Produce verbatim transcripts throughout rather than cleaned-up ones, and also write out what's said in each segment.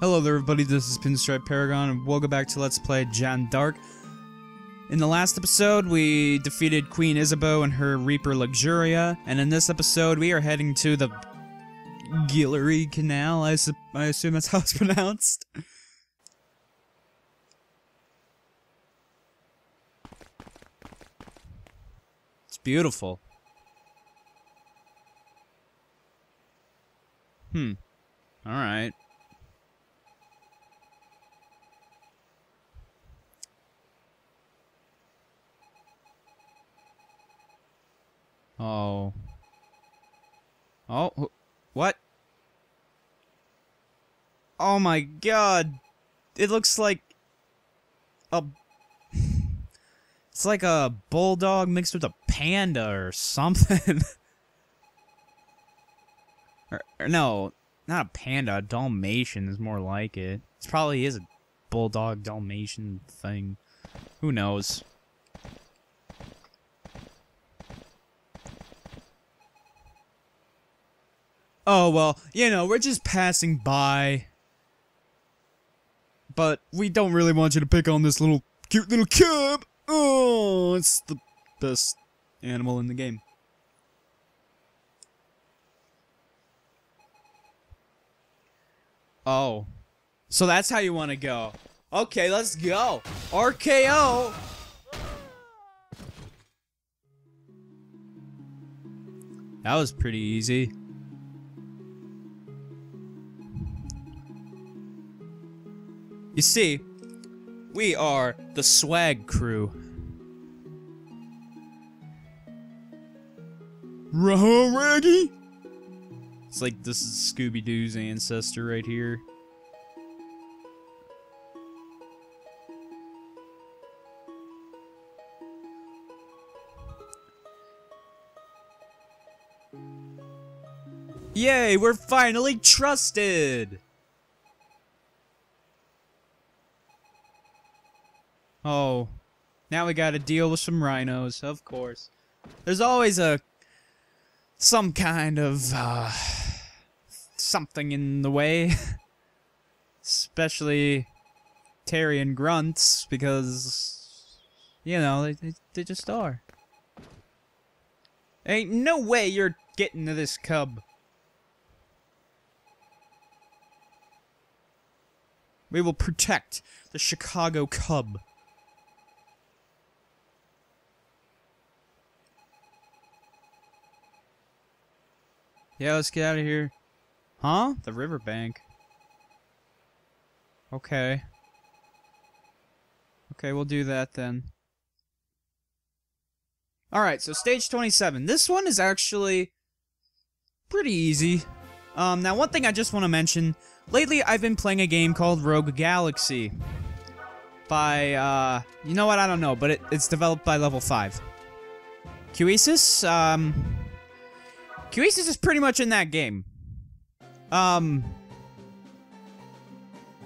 Hello there everybody, this is Pinstripe Paragon, and welcome back to Let's Play Jeanne D'Arc. In the last episode, we defeated Queen Isabeau and her Reaper Luxuria, and in this episode, we are heading to the Guillory Canal, I, I assume that's how it's pronounced. It's beautiful. Hmm. Alright. Oh. Oh, what? Oh my god. It looks like a it's like a bulldog mixed with a panda or something. or, or no, not a panda, a Dalmatian is more like it. It probably is a bulldog Dalmatian thing. Who knows? Oh, well, you know, we're just passing by. But we don't really want you to pick on this little, cute little cub. Oh, it's the best animal in the game. Oh. So that's how you want to go. Okay, let's go. R K O. That was pretty easy. You see, we are the swag crew. Raho Raggy? It's like this is Scooby-Doo's ancestor right here. Yay, we're finally trusted! Oh, now we gotta deal with some rhinos, of course. There's always a... some kind of... Uh, something in the way. Especially... Therion grunts, because... You know, they, they, they just are. Ain't no way you're getting to this cub. We will protect the Chicago Cub. Yeah, let's get out of here. Huh? The riverbank. Okay. Okay, we'll do that then. Alright, so stage twenty-seven. This one is actually pretty easy. Um, now one thing I just want to mention. Lately, I've been playing a game called Rogue Galaxy. By, uh... You know what? I don't know, but it, it's developed by Level five. Qesis, um... Qesis is pretty much in that game. Um,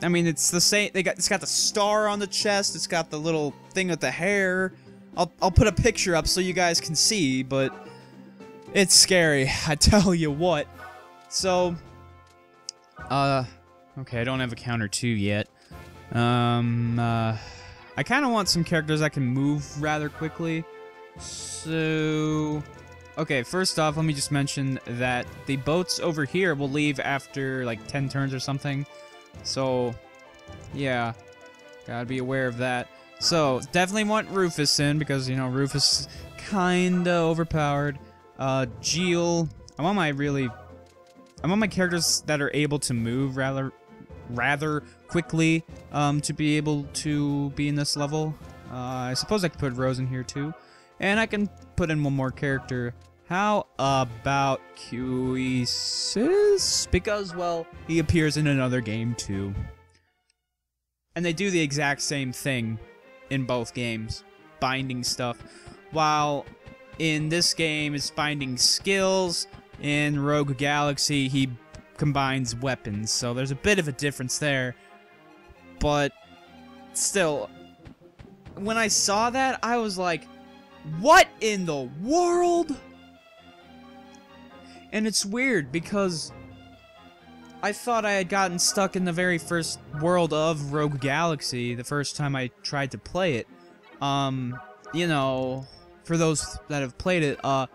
I mean, it's the same. They got it's got the star on the chest. It's got the little thing with the hair. I'll I'll put a picture up so you guys can see, but it's scary. I tell you what. So, uh, okay. I don't have a counter two yet. Um, uh, I kind of want some characters that can move rather quickly. So. Okay, first off, let me just mention that the boats over here will leave after, like, ten turns or something. So, yeah. Gotta be aware of that. So, definitely want Rufus in, because, you know, Rufus kinda overpowered. Uh, Geal. I want my really... I want my characters that are able to move rather rather quickly um, to be able to be in this level. Uh, I suppose I could put Rose in here, too. And I can put in one more character. How about Qesis? Because, well, he appears in another game, too. And they do the exact same thing in both games. Binding stuff. While in this game, it's binding skills. In Rogue Galaxy, he combines weapons. So there's a bit of a difference there. But, still. When I saw that, I was like... What in the world? And it's weird because I thought I had gotten stuck in the very first world of Rogue Galaxy the first time I tried to play it. Um, you know, for those that have played it, uh,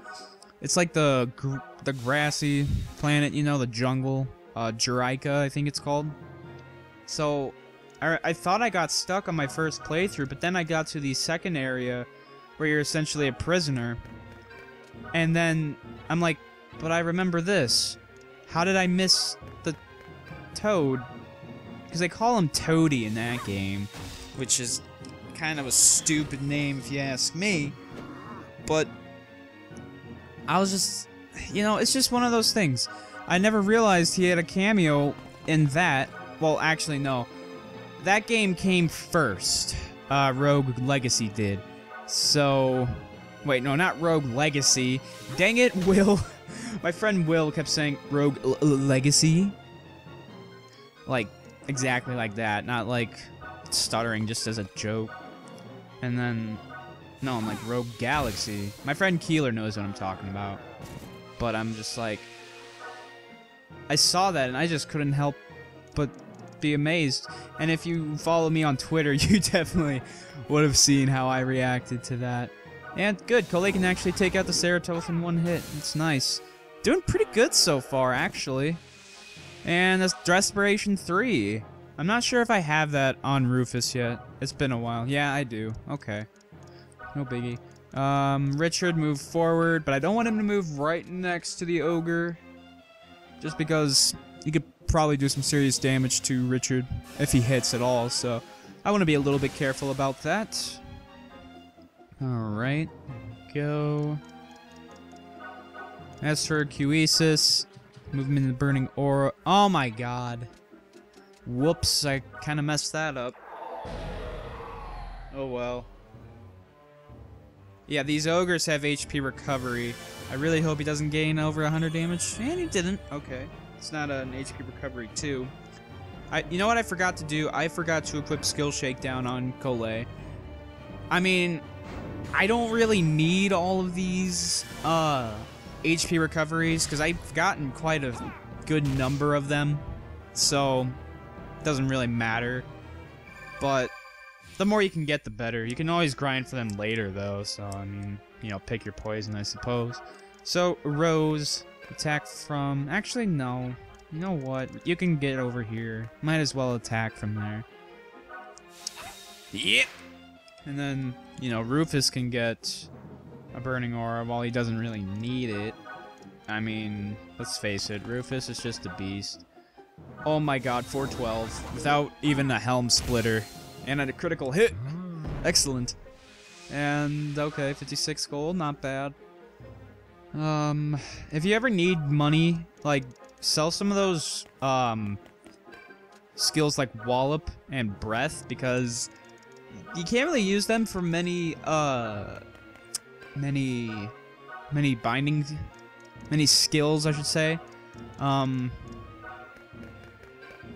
it's like the gr the grassy planet, you know, the jungle, uh, Jirika, I think it's called. So, I, I thought I got stuck on my first playthrough, but then I got to the second area where you're essentially a prisoner. And then I'm like, but I remember this. How did I miss the Toad? Because they call him Toadie in that game, which is kind of a stupid name if you ask me. But I was just, you know, it's just one of those things. I never realized he had a cameo in that. Well, actually, no. That game came first. Uh, Rogue Legacy did. So... Wait, no, not Rogue Legacy. Dang it, Will. My friend Will kept saying Rogue L Legacy. Like, exactly like that. Not like stuttering just as a joke. And then... No, I'm like Rogue Galaxy. My friend Keeler knows what I'm talking about. But I'm just like... I saw that and I just couldn't help but be amazed. And if you follow me on Twitter, you definitely would have seen how I reacted to that. And good, Kolei can actually take out the Ceratoph in one hit. It's nice. Doing pretty good so far, actually. And that's Desperation three. I'm not sure if I have that on Rufus yet. It's been a while. Yeah, I do. Okay. No biggie. Um, Richard moved forward, but I don't want him to move right next to the Ogre. Just because he could probably do some serious damage to Richard if he hits at all, so I want to be a little bit careful about that. Alright, go. As for Qesis, movement in the Burning Aura. Oh my god. Whoops, I kind of messed that up. Oh well. Yeah, these ogres have H P recovery. I really hope he doesn't gain over one hundred damage. And he didn't. Okay. It's not an H P recovery too. I, you know what I forgot to do? I forgot to equip Skill Shakedown on Kolei. I mean... I don't really need all of these uh, H P recoveries because I've gotten quite a good number of them, so it doesn't really matter. But the more you can get, the better. You can always grind for them later, though, so I mean, you know, pick your poison, I suppose. So, Rose, attack from... Actually, no. You know what? You can get over here. Might as well attack from there. Yep! And then, you know, Rufus can get a Burning Aura while he doesn't really need it. I mean, let's face it, Rufus is just a beast. Oh my god, four twelve, without even a Helm splitter. And at a critical hit! Excellent. And, okay, fifty-six gold, not bad. Um, if you ever need money, like, sell some of those, um, skills like Wallop and Breath, because... You can't really use them for many, uh, many, many bindings, many skills, I should say. Um,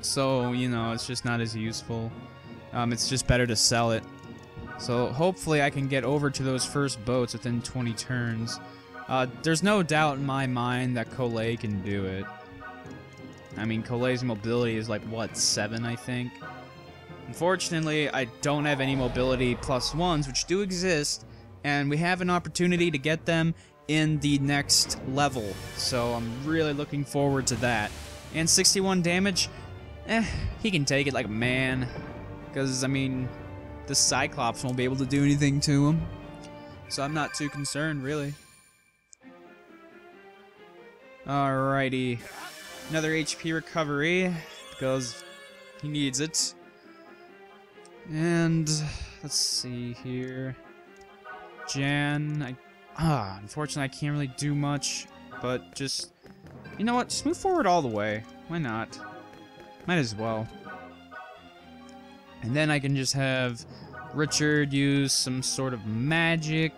so, you know, it's just not as useful. Um, it's just better to sell it. So, hopefully I can get over to those first boats within twenty turns. Uh, there's no doubt in my mind that Kolei can do it. I mean, Kolei's mobility is like, what, seven, I think? Unfortunately, I don't have any mobility plus ones, which do exist, and we have an opportunity to get them in the next level, so I'm really looking forward to that. And sixty-one damage, eh, he can take it like a man, because, I mean, the Cyclops won't be able to do anything to him, so I'm not too concerned, really. Alrighty, another H P recovery, because he needs it. And let's see here. Jeanne, I ah, unfortunately I can't really do much, but just you know what, just move forward all the way. Why not? Might as well. And then I can just have Richard use some sort of magic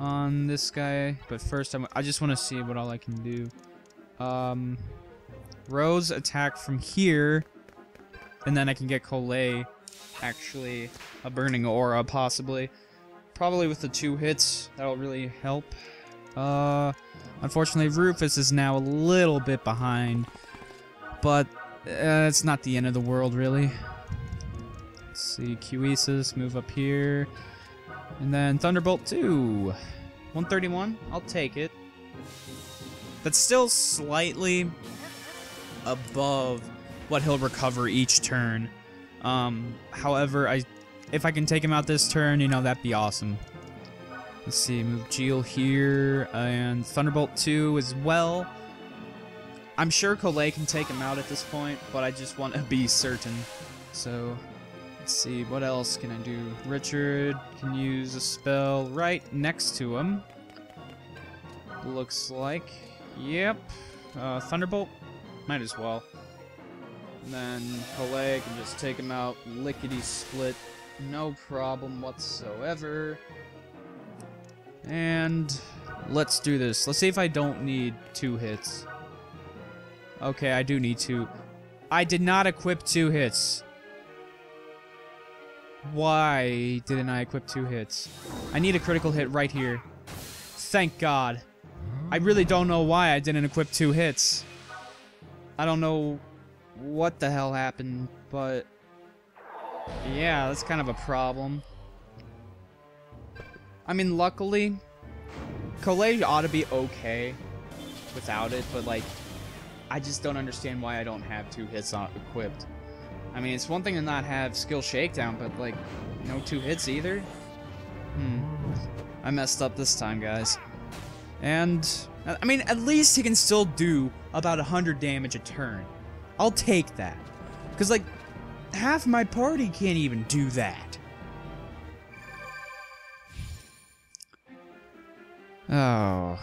on this guy. But first, I'm, I just want to see what all I can do. Um, Rose attack from here, and then I can get Kolei. Actually, a Burning Aura, possibly. Probably with the two hits, that'll really help. Uh, unfortunately, Rufus is now a little bit behind. but uh, it's not the end of the world, really. Let's see, Qesis, move up here. And then Thunderbolt two. one thirty-one, I'll take it. That's still slightly above what he'll recover each turn. Um, however, I, if I can take him out this turn, you know, that'd be awesome. Let's see, move Geal here, and Thunderbolt two as well. I'm sure Kolei can take him out at this point, but I just want to be certain. So, let's see, what else can I do? Richard can use a spell right next to him. Looks like. Yep. Uh, Thunderbolt? Might as well. And then Kolei can just take him out lickety-split. No problem whatsoever. And let's do this. Let's see if I don't need two hits. Okay, I do need two. I did not equip two hits. Why didn't I equip two hits? I need a critical hit right here. Thank God. I really don't know why I didn't equip two hits. I don't know what the hell happened, but yeah, that's kind of a problem. I mean, luckily, Kolei ought to be okay without it, but, like, I just don't understand why I don't have two hits on equipped. I mean, it's one thing to not have Skill Shakedown, but, like, no two hits either? Hmm. I messed up this time, guys. And, I mean, at least he can still do about one hundred damage a turn. I'll take that. Because, like, half my party can't even do that. Oh,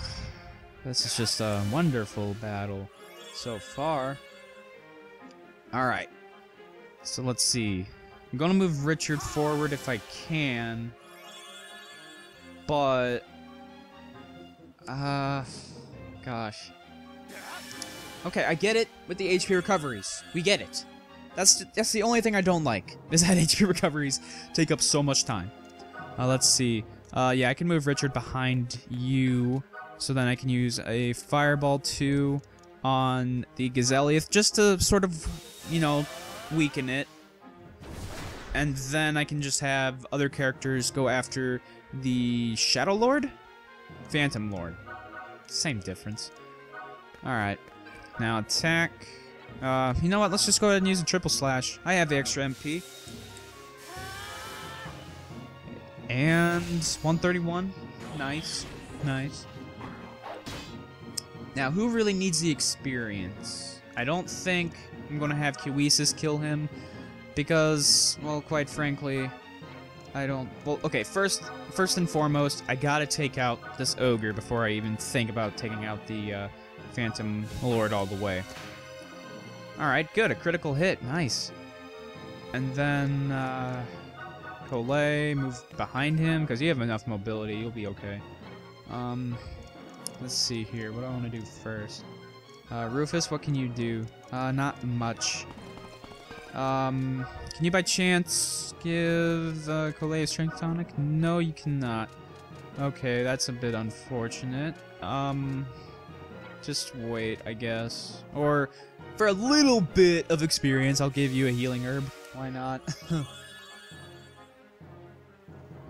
this is just a wonderful battle so far. Alright, so let's see. I'm going to move Richard forward if I can, but, uh, gosh. Okay, I get it with the H P recoveries. We get it. That's, that's the only thing I don't like, is that H P recoveries take up so much time. Uh, let's see. Uh, yeah, I can move Richard behind you, so then I can use a Fireball two on the Gazeliath, just to sort of, you know, weaken it. And then I can just have other characters go after the Shadow Lord? Phantom Lord. Same difference. Alright. Now attack. Uh, you know what, let's just go ahead and use a Triple Slash. I have the extra M P. And one thirty-one. Nice. Nice. Now, who really needs the experience? I don't think I'm going to have Qesis kill him because, well, quite frankly, I don't... Well, okay, first first and foremost, I got to take out this ogre before I even think about taking out the uh, Phantom Lord all the way. Alright, good. A critical hit. Nice. And then... Uh, Kolei, move behind him, because you have enough mobility, you'll be okay. Um, let's see here, what do I want to do first? Uh, Rufus, what can you do? Uh, not much. Um, can you by chance give uh, Kolei a Strength Tonic? No, you cannot. Okay, that's a bit unfortunate. Um, just wait, I guess. Or, for a little bit of experience, I'll give you a Healing Herb. Why not?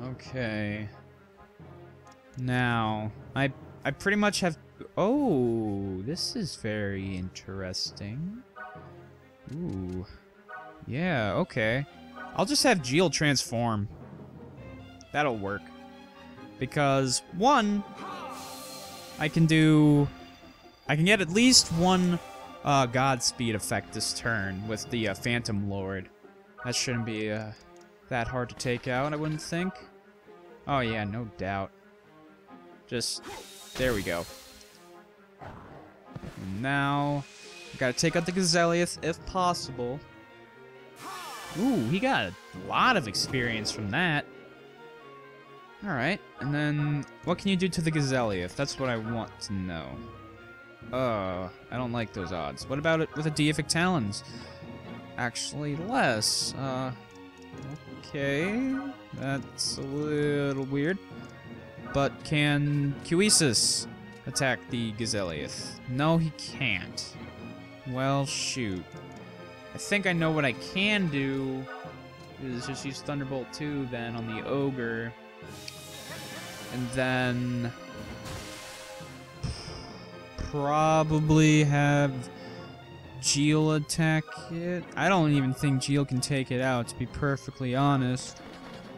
Okay. Now, I I pretty much have... Oh, this is very interesting. Ooh. Yeah, okay. I'll just have Geal transform. That'll work. Because, one, I can do... I can get at least one uh, Godspeed effect this turn with the uh, Phantom Lord. That shouldn't be... Uh, that hard to take out, I wouldn't think. Oh yeah, no doubt. Just, there we go. Now, gotta take out the Gazeliath if possible. Ooh, he got a lot of experience from that. Alright, and then, what can you do to the Gazeliath? That's what I want to know. Uh, I don't like those odds. What about it with a Deific Talons? Actually, less. Uh... Okay, that's a little weird. But can Qesis attack the Gazeliath? No, he can't. Well, shoot. I think I know what I can do, is just use Thunderbolt two then on the Ogre. And then probably have Geal attack it. I don't even think Geal can take it out, to be perfectly honest.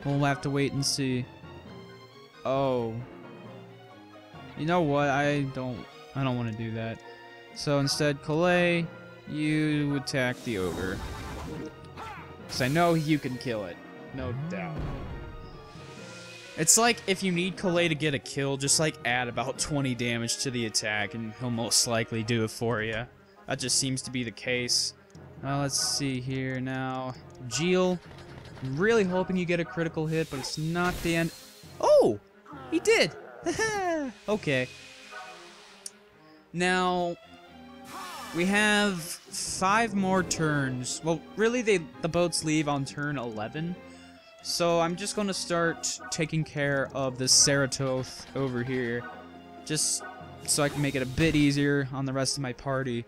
We'll have to wait and see. Oh. You know what? I don't I don't want to do that. So instead, Kalei, you attack the Ogre. Because I know you can kill it. No doubt. It's like if you need Kalei to get a kill, just like add about twenty damage to the attack and he'll most likely do it for you. That just seems to be the case. Uh, let's see here now. Geal. I'm really hoping you get a critical hit, but it's not the end. Oh! He did! Okay. Now, we have five more turns. Well, really, they, the boats leave on turn eleven. So I'm just going to start taking care of this Ceratoth over here, just so I can make it a bit easier on the rest of my party.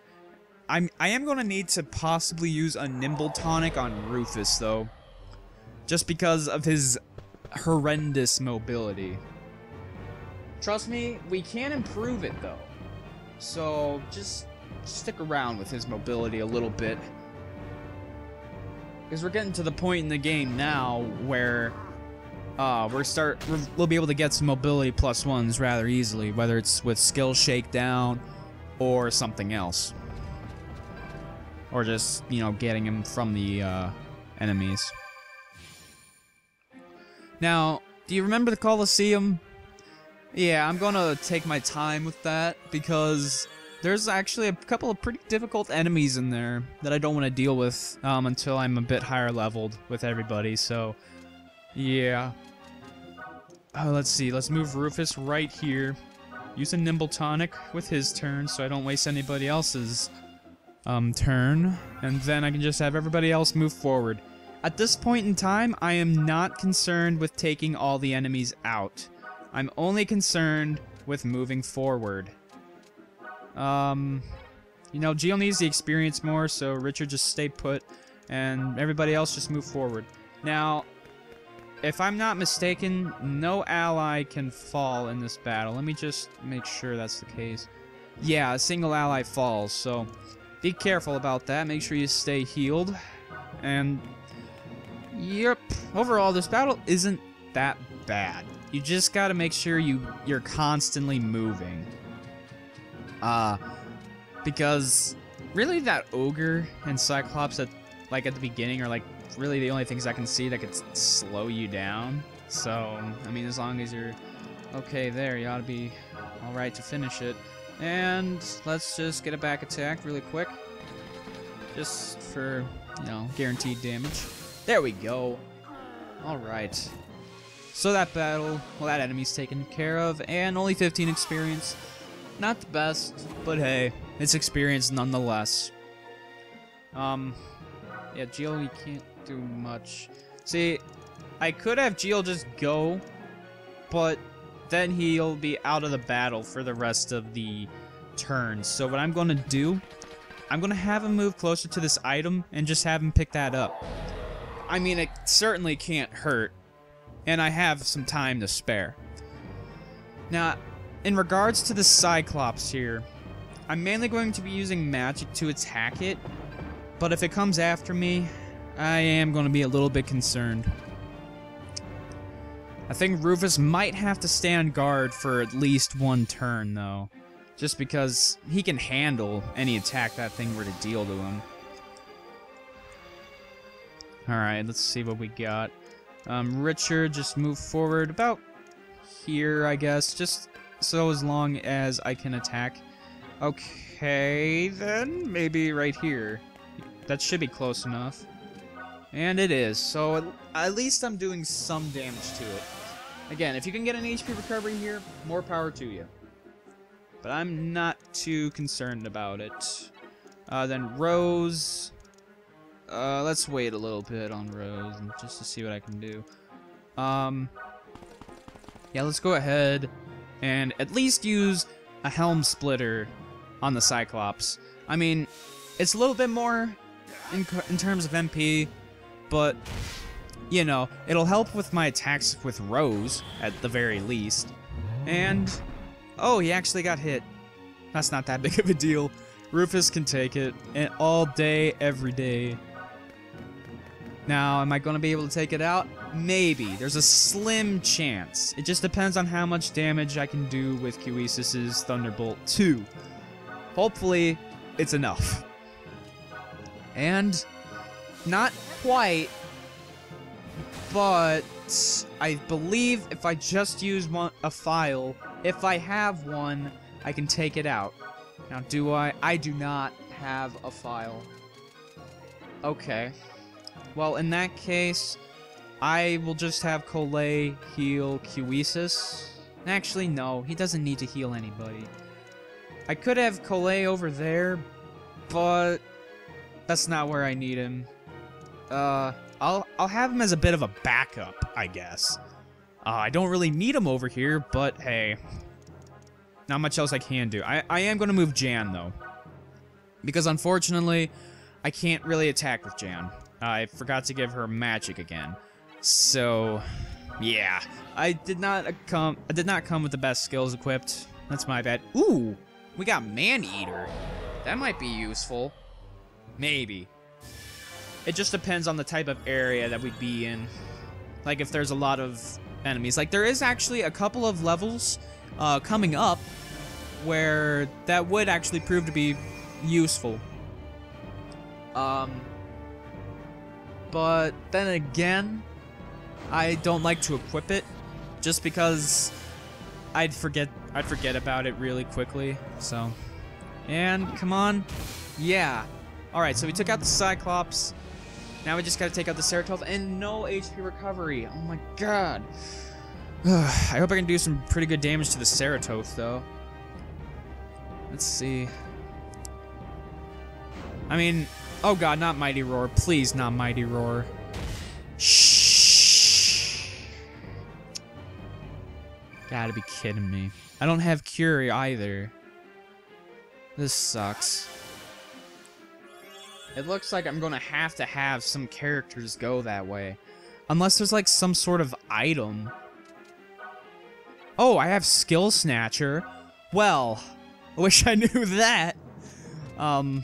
I'm, I am going to need to possibly use a Nimble Tonic on Rufus, though, just because of his horrendous mobility. Trust me, we can improve it, though. So just stick around with his mobility a little bit, because we're getting to the point in the game now where uh, we're start we're, we'll be able to get some mobility plus ones rather easily, whether it's with Skill Shakedown or something else, or just, you know, getting him from the uh, enemies. Now, do you remember the Colosseum? Yeah, I'm gonna take my time with that, because there's actually a couple of pretty difficult enemies in there that I don't want to deal with um, until I'm a bit higher leveled with everybody, so yeah. Oh, let's see, let's move Rufus right here. Use a Nimble Tonic with his turn so I don't waste anybody else's um, turn, and then I can just have everybody else move forward. At this point in time, I am not concerned with taking all the enemies out. I'm only concerned with moving forward. Um, you know, Geo needs the experience more, so Richard just stay put, and everybody else just move forward. Now, if I'm not mistaken, no ally can fall in this battle. Let me just make sure that's the case. Yeah, a single ally falls, so be careful about that. Make sure you stay healed. And, yep, overall, this battle isn't that bad. You just gotta make sure you, you're constantly moving. Uh, because really that Ogre and Cyclops at, like at the beginning are like really the only things I can see that could slow you down. So, I mean, as long as you're okay there, you ought to be alright to finish it. And let's just get a back attack really quick. Just for, you know, guaranteed damage. There we go. Alright. So that battle, well, that enemy's taken care of, and only fifteen experience. Not the best, but hey, it's experience nonetheless. Um, yeah, Geal, you can't do much. See, I could have Geal just go, but then he'll be out of the battle for the rest of the turn. So what I'm going to do, I'm going to have him move closer to this item and just have him pick that up. I mean, it certainly can't hurt. And I have some time to spare. Now, in regards to the Cyclops here, I'm mainly going to be using magic to attack it, but if it comes after me, I am going to be a little bit concerned. I think Rufus might have to stand guard for at least one turn, though, just because he can handle any attack that thing were to deal to him. Alright, let's see what we got. Um, Richard, just move forward about here, I guess, just so as long as I can attack. Okay, then, maybe right here. That should be close enough. And it is, so at least I'm doing some damage to it. Again, if you can get an H P recovery here, more power to you. But I'm not too concerned about it. Uh, then Rose... Uh, let's wait a little bit on Rose, just to see what I can do. Um, yeah, let's go ahead and at least use a Helm splitter on the Cyclops. I mean, It's a little bit more in, in terms of M P, but, you know, it'll help with my attacks with Rose, at the very least. And, oh, he actually got hit. That's not that big of a deal. Rufus can take it, and all day, every day. Now, am I going to be able to take it out? Maybe. There's a slim chance. It just depends on how much damage I can do with Qesis' Thunderbolt two. Hopefully, it's enough. And, not quite, but I believe if I just use one, a file, if I have one, I can take it out. Now, do I? I do not have a file. Okay. Well, in that case, I will just have Kolei heal Qesis. Actually, no. He doesn't need to heal anybody. I could have Kolei over there, but that's not where I need him. Uh, I'll I'll have him as a bit of a backup, I guess. Uh, I don't really need him over here, but hey. Not much else I can do. I, I am going to move Jan, though. Because, unfortunately, I can't really attack with Jan. Uh, I forgot to give her magic again. So, yeah. I did not come I did not come with the best skills equipped. That's my bad. Ooh! We got Man-Eater. That might be useful. Maybe. It just depends on the type of area that we'd be in. Like, if there's a lot of enemies. Like, there is actually a couple of levels Uh, coming up, where that would actually prove to be useful. Um, but then again, I don't like to equip it, just because I'd forget I'd forget about it really quickly. So, and come on, yeah. All right, so we took out the Cyclops. Now we just gotta take out the Ceratoph, and no H P recovery. Oh my god. I hope I can do some pretty good damage to the Ceratoth, though. Let's see. I mean, oh god, not Mighty Roar. Please, not Mighty Roar. Shh. Gotta be kidding me. I don't have Cure either. This sucks. It looks like I'm gonna have to have some characters go that way. Unless there's like some sort of item. Oh, I have Skill Snatcher. Well, I wish I knew that. Um,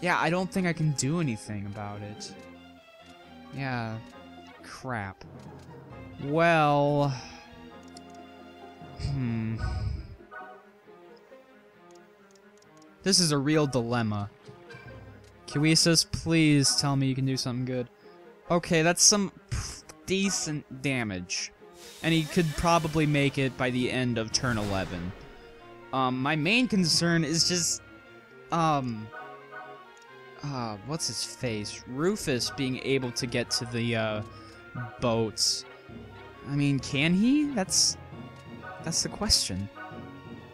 yeah, I don't think I can do anything about it. Yeah, crap. Well, hmm. This is a real dilemma. Qesis, please tell me you can do something good. Okay, that's some decent damage. And he could probably make it by the end of turn eleven. Um, my main concern is just, um, uh, what's his face? Rufus being able to get to the, uh, boats. I mean, can he? That's, that's the question.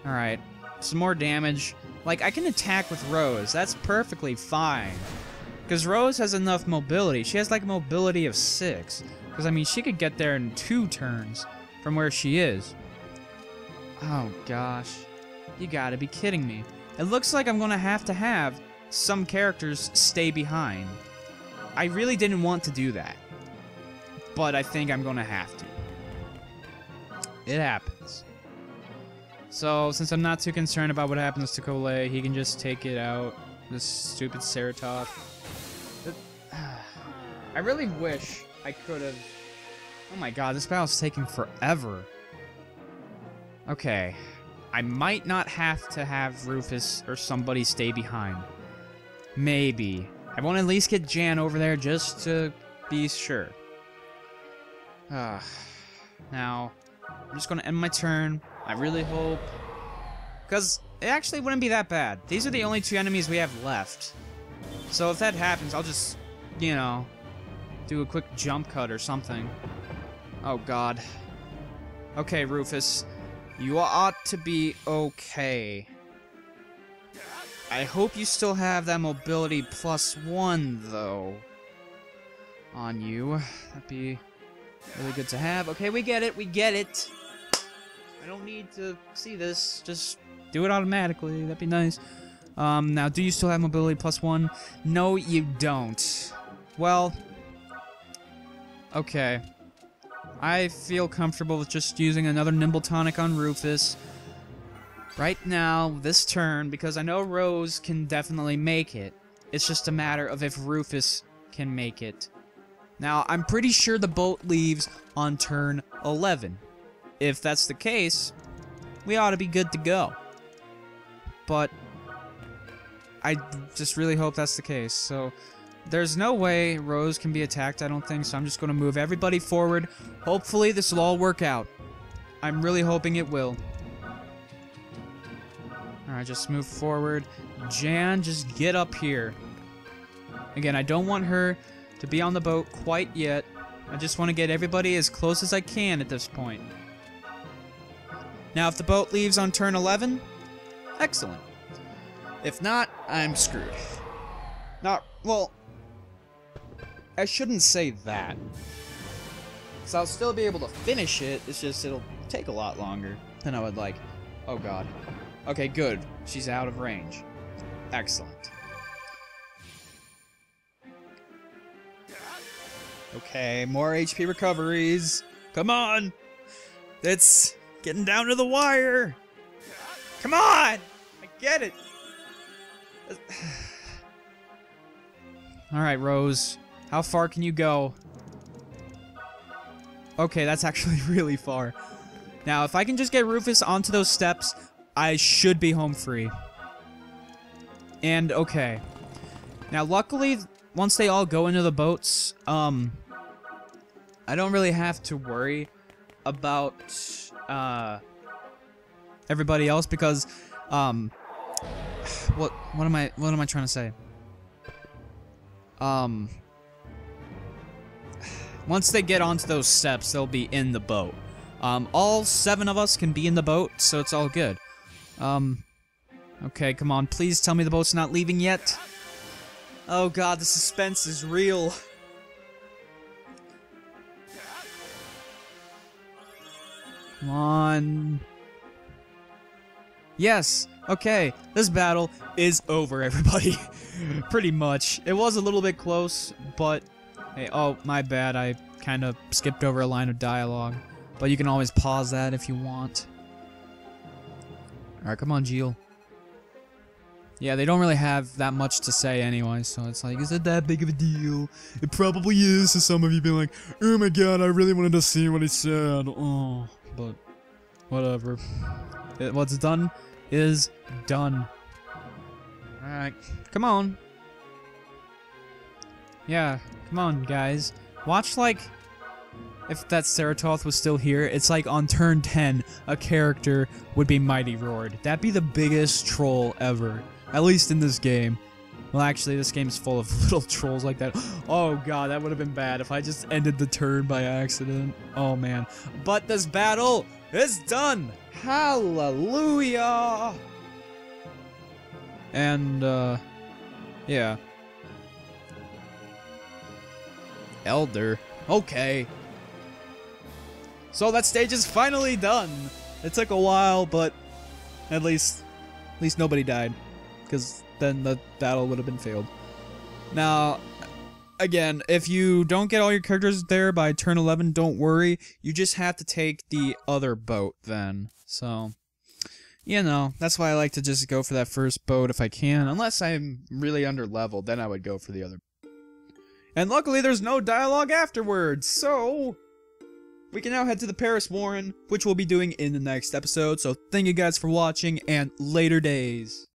Alright, some more damage. Like, I can attack with Rose. That's perfectly fine. Because Rose has enough mobility. She has, like, mobility of six. Because, I mean, she could get there in two turns from where she is. Oh, gosh. You gotta be kidding me. It looks like I'm gonna have to have some characters stay behind. I really didn't want to do that. But I think I'm gonna have to. It happens. So, since I'm not too concerned about what happens to Kolei, he can just take it out. This stupid Ceratoth. I really wish I could have. Oh my god, this battle's taking forever. Okay. I might not have to have Rufus or somebody stay behind. Maybe. I want to at least get Jan over there just to be sure. Uh, now, I'm just going to end my turn. I really hope. Because it actually wouldn't be that bad. These are the only two enemies we have left. So if that happens, I'll just, you know, do a quick jump cut or something. Oh god. Okay, Rufus. You ought to be okay. I hope you still have that mobility plus one, though. On you. That'd be really good to have. Okay, we get it. We get it. I don't need to see this. Just do it automatically. That'd be nice. Um, now, do you still have mobility plus one? No, you don't. Well, okay. I feel comfortable with just using another Nimble Tonic on Rufus right now, this turn, because I know Rose can definitely make it. It's just a matter of if Rufus can make it. Now, I'm pretty sure the boat leaves on turn eleven. If that's the case, we ought to be good to go. But I just really hope that's the case. So there's no way Rose can be attacked, I don't think, so I'm just going to move everybody forward. Hopefully this will all work out. I'm really hoping it will. Alright, just move forward. Jan, just get up here. Again, I don't want her to be on the boat quite yet. I just want to get everybody as close as I can at this point. Now, if the boat leaves on turn eleven, excellent. If not, I'm screwed. Not, well, I shouldn't say that. So I'll still be able to finish it, it's just it'll take a lot longer than I would like. Oh god. Okay, good. She's out of range. Excellent. Okay, more H P recoveries. Come on! It's getting down to the wire! Come on! I get it! Alright, Rose. How far can you go? Okay, that's actually really far. Now, if I can just get Rufus onto those steps, I should be home free. And, okay. Now, luckily, once they all go into the boats, um, I don't really have to worry about, uh, everybody else because, um, what, what am I, what am I trying to say? Um, once they get onto those steps, they'll be in the boat. Um, all seven of us can be in the boat, so it's all good. Um, okay, come on, please tell me the boat's not leaving yet. Oh god, the suspense is real. Come on. Yes, okay, this battle is over, everybody. Pretty much. It was a little bit close, but... Hey, oh, my bad, I kind of skipped over a line of dialogue. But you can always pause that if you want. Alright, come on, Geal. Yeah, they don't really have that much to say anyway, so it's like, is it that big of a deal? It probably is, so some of you be like, oh my god, I really wanted to see what he said. Oh, but whatever. It, what's done is done. Alright, come on. Yeah, come on, guys. Watch, like, if that Ceratoth was still here, it's like on turn ten, a character would be Mighty roared. That'd be the biggest troll ever. At least in this game. Well, actually, this game's full of little trolls like that. Oh, god, that would have been bad if I just ended the turn by accident. Oh, man. But this battle is done! Hallelujah! And, uh... yeah. Elder. Okay. So that stage is finally done! It took a while, but... At least... At least nobody died. Because... then the battle would have been failed. Now, again, if you don't get all your characters there by turn eleven, don't worry. You just have to take the other boat then. So, you know, that's why I like to just go for that first boat if I can. Unless I'm really under-leveled, then I would go for the other. And luckily there's no dialogue afterwards, so... we can now head to the Paris Warren, which we'll be doing in the next episode. So thank you guys for watching, and later days.